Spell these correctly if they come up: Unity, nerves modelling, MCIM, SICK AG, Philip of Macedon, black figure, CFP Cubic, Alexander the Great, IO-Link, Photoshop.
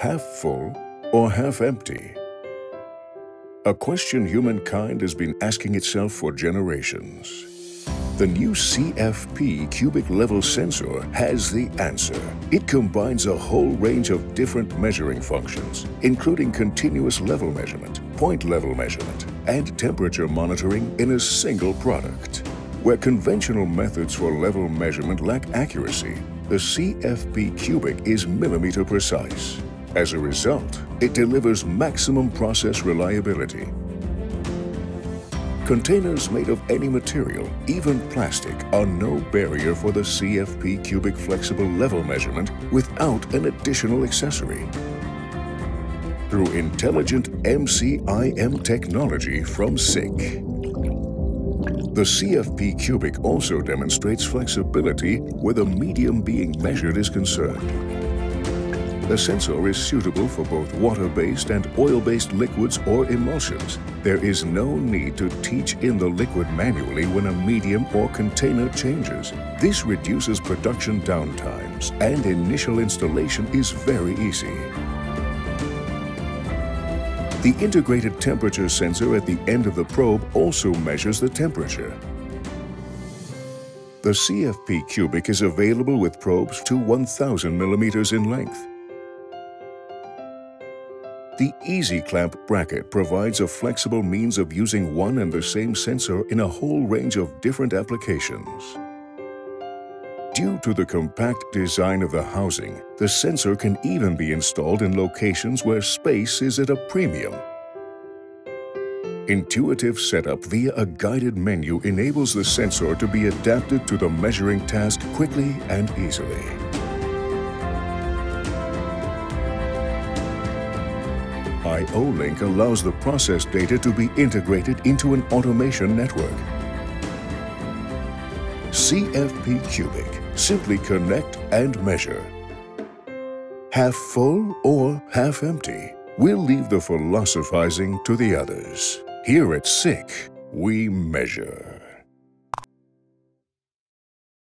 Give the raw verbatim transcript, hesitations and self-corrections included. half full or half empty? A question humankind has been asking itself for generations. The new C F P cubic level sensor has the answer. It combines a whole range of different measuring functions, including continuous level measurement, point level measurement, and temperature monitoring in a single product. Where conventional methods for level measurement lack accuracy, the C F P Cubic is millimeter precise. As a result, it delivers maximum process reliability. Containers made of any material, even plastic, are no barrier for the C F P Cubic flexible level measurement without an additional accessory. Through intelligent M C I M technology from SICK, the C F P Cubic also demonstrates flexibility where the medium being measured is concerned. The sensor is suitable for both water-based and oil-based liquids or emulsions. There is no need to teach in the liquid manually when a medium or container changes. This reduces production downtimes, and initial installation is very easy. The integrated temperature sensor at the end of the probe also measures the temperature. The C F P Cubic is available with probes to one thousand millimeters in length. The Easy Clamp bracket provides a flexible means of using one and the same sensor in a whole range of different applications. Due to the compact design of the housing, the sensor can even be installed in locations where space is at a premium. Intuitive setup via a guided menu enables the sensor to be adapted to the measuring task quickly and easily. I O-Link allows the process data to be integrated into an automation network. C F P Cubic. Simply connect and measure. Half full or half empty? We'll leave the philosophizing to the others. Here at SICK, we measure.